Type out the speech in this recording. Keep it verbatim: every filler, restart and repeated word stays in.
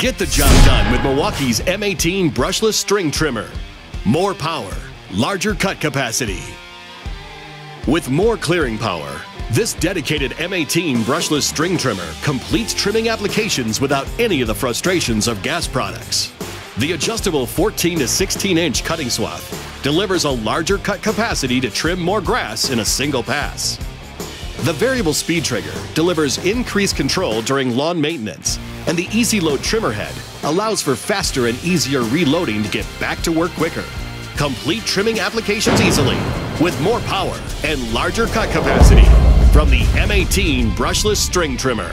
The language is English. Get the job done with Milwaukee's M eighteen brushless string trimmer. More power, larger cut capacity. With more clearing power, this dedicated M eighteen brushless string trimmer completes trimming applications without any of the frustrations of gas products. The adjustable fourteen to sixteen inch cutting swath delivers a larger cut capacity to trim more grass in a single pass. The variable speed trigger delivers increased control during lawn maintenance, and the easy load trimmer head allows for faster and easier reloading to get back to work quicker. Complete trimming applications easily with more power and larger cut capacity from the M eighteen brushless string trimmer.